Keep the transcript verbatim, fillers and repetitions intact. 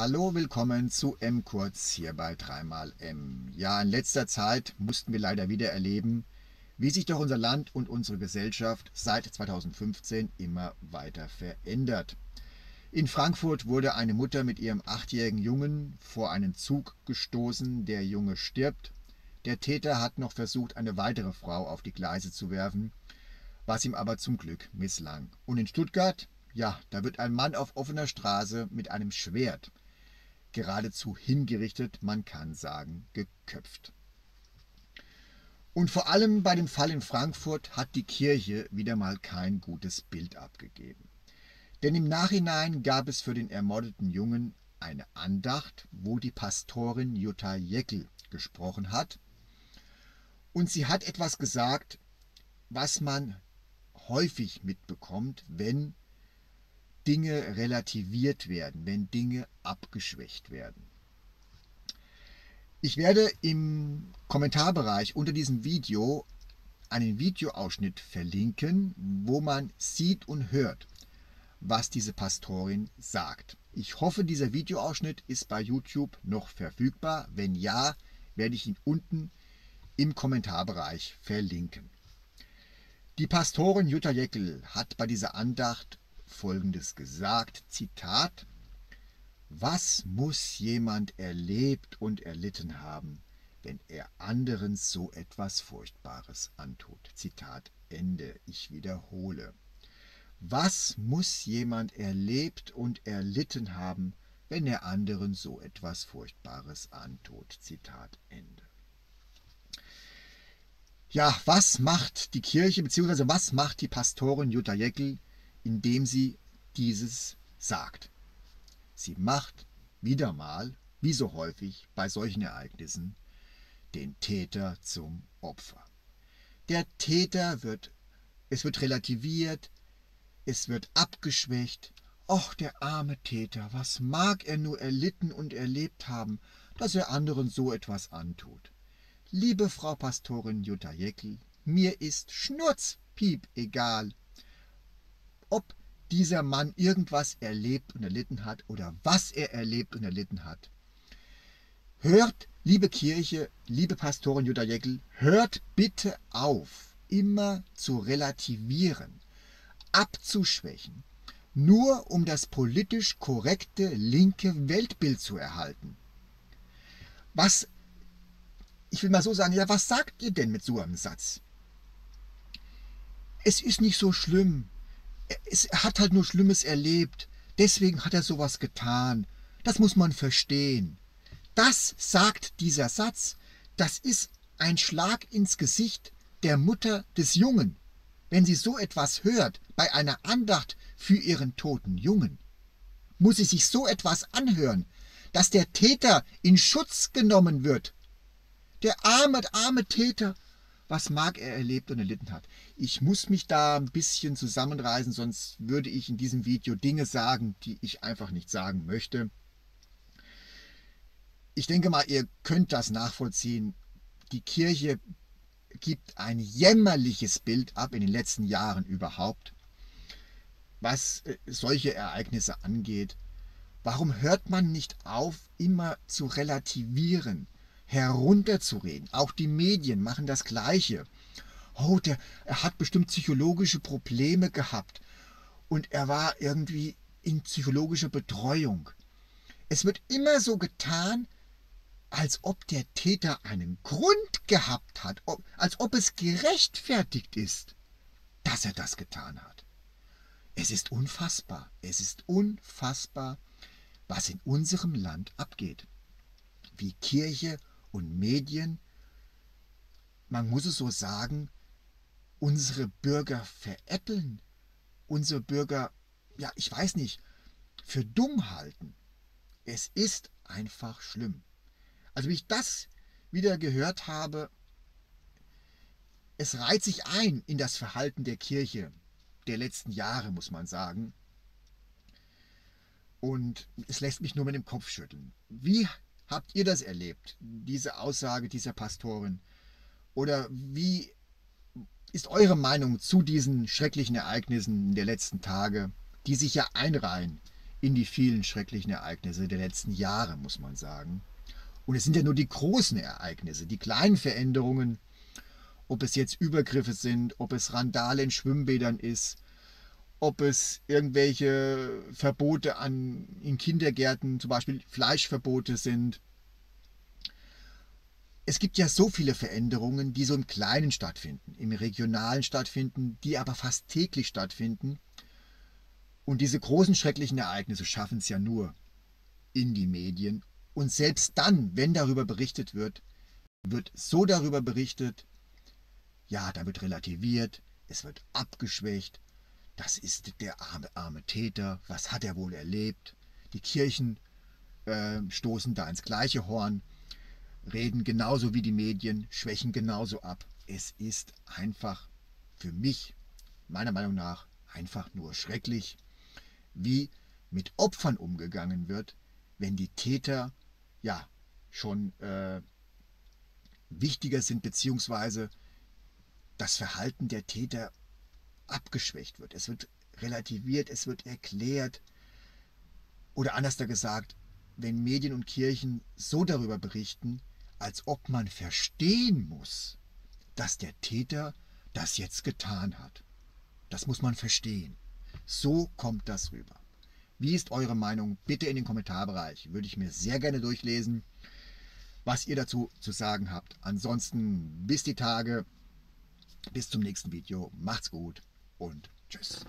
Hallo, willkommen zu M-Kurz hier bei drei mal M. Ja, in letzter Zeit mussten wir leider wieder erleben, wie sich doch unser Land und unsere Gesellschaft seit zweitausendfünfzehn immer weiter verändert. In Frankfurt wurde eine Mutter mit ihrem achtjährigen Jungen vor einen Zug gestoßen, der Junge stirbt. Der Täter hat noch versucht, eine weitere Frau auf die Gleise zu werfen, was ihm aber zum Glück misslang. Und in Stuttgart, ja, da wird ein Mann auf offener Straße mit einem Schwert geradezu hingerichtet, man kann sagen, geköpft. Und vor allem bei dem Fall in Frankfurt hat die Kirche wieder mal kein gutes Bild abgegeben. Denn im Nachhinein gab es für den ermordeten Jungen eine Andacht, wo die Pastorin Jutta Jekel gesprochen hat. Und sie hat etwas gesagt, was man häufig mitbekommt, wenn Dinge relativiert werden, wenn Dinge abgeschwächt werden. Ich werde im Kommentarbereich unter diesem Video einen Videoausschnitt verlinken, wo man sieht und hört, was diese Pastorin sagt. Ich hoffe, dieser Videoausschnitt ist bei YouTube noch verfügbar. Wenn ja, werde ich ihn unten im Kommentarbereich verlinken. Die Pastorin Jutta Jekel hat bei dieser Andacht Folgendes gesagt, Zitat: Was muss jemand erlebt und erlitten haben, wenn er anderen so etwas Furchtbares antut? Zitat Ende. Ich wiederhole. Was muss jemand erlebt und erlitten haben, wenn er anderen so etwas Furchtbares antut? Zitat Ende. Ja, was macht die Kirche, beziehungsweise was macht die Pastorin Jutta Jekel, indem sie dieses sagt? Sie macht wieder mal, wie so häufig bei solchen Ereignissen, den Täter zum Opfer. Der Täter wird, es wird relativiert, es wird abgeschwächt. Och, der arme Täter, was mag er nur erlitten und erlebt haben, dass er anderen so etwas antut. Liebe Frau Pastorin Jutta Jekel, mir ist schnurzpiep egal, ob dieser Mann irgendwas erlebt und erlitten hat oder was er erlebt und erlitten hat. Hört, liebe Kirche, liebe Pastorin Jutta Jekel, hört bitte auf, immer zu relativieren, abzuschwächen, nur um das politisch korrekte linke Weltbild zu erhalten. Was, ich will mal so sagen, ja, was sagt ihr denn mit so einem Satz? Es ist nicht so schlimm. Es hat halt nur Schlimmes erlebt, deswegen hat er sowas getan. Das muss man verstehen. Das sagt dieser Satz. Das ist ein Schlag ins Gesicht der Mutter des Jungen, wenn sie so etwas hört bei einer Andacht für ihren toten Jungen. Muss sie sich so etwas anhören, dass der Täter in Schutz genommen wird. Der arme, arme Täter. Was mag er erlebt und erlitten hat. Ich muss mich da ein bisschen zusammenreißen, sonst würde ich in diesem Video Dinge sagen, die ich einfach nicht sagen möchte. Ich denke mal, ihr könnt das nachvollziehen. Die Kirche gibt ein jämmerliches Bild ab in den letzten Jahren überhaupt, was solche Ereignisse angeht. Warum hört man nicht auf, immer zu relativieren? Herunterzureden. Auch die Medien machen das Gleiche. Oh, der, er hat bestimmt psychologische Probleme gehabt und er war irgendwie in psychologischer Betreuung. Es wird immer so getan, als ob der Täter einen Grund gehabt hat, ob, als ob es gerechtfertigt ist, dass er das getan hat. Es ist unfassbar, es ist unfassbar, was in unserem Land abgeht. Wie Kirche und Medien, man muss es so sagen, unsere Bürger veräppeln, unsere Bürger, ja, ich weiß nicht, für dumm halten. Es ist einfach schlimm. Also wie ich das wieder gehört habe, es reiht sich ein in das Verhalten der Kirche der letzten Jahre, muss man sagen. Und es lässt mich nur mit dem Kopf schütteln. Wie habt ihr das erlebt, diese Aussage dieser Pastorin? Oder wie ist eure Meinung zu diesen schrecklichen Ereignissen der letzten Tage, die sich ja einreihen in die vielen schrecklichen Ereignisse der letzten Jahre, muss man sagen. Und es sind ja nur die großen Ereignisse, die kleinen Veränderungen, ob es jetzt Übergriffe sind, ob es Randale in Schwimmbädern ist, ob es irgendwelche Verbote an, in Kindergärten, zum Beispiel Fleischverbote sind. Es gibt ja so viele Veränderungen, die so im Kleinen stattfinden, im Regionalen stattfinden, die aber fast täglich stattfinden. Und diese großen schrecklichen Ereignisse schaffen es ja nur in die Medien. Und selbst dann, wenn darüber berichtet wird, wird so darüber berichtet, ja, da wird relativiert, es wird abgeschwächt. Das ist der arme, arme Täter, was hat er wohl erlebt? Die Kirchen äh, stoßen da ins gleiche Horn, reden genauso wie die Medien, schwächen genauso ab. Es ist einfach für mich, meiner Meinung nach, einfach nur schrecklich, wie mit Opfern umgegangen wird, wenn die Täter ja schon äh, wichtiger sind, beziehungsweise das Verhalten der Täter abgeschwächt wird. Es wird relativiert, es wird erklärt. Oder anders gesagt, wenn Medien und Kirchen so darüber berichten, als ob man verstehen muss, dass der Täter das jetzt getan hat. Das muss man verstehen. So kommt das rüber. Wie ist eure Meinung? Bitte in den Kommentarbereich. Würde ich mir sehr gerne durchlesen, was ihr dazu zu sagen habt. Ansonsten bis die Tage, bis zum nächsten Video. Macht's gut. Und tschüss.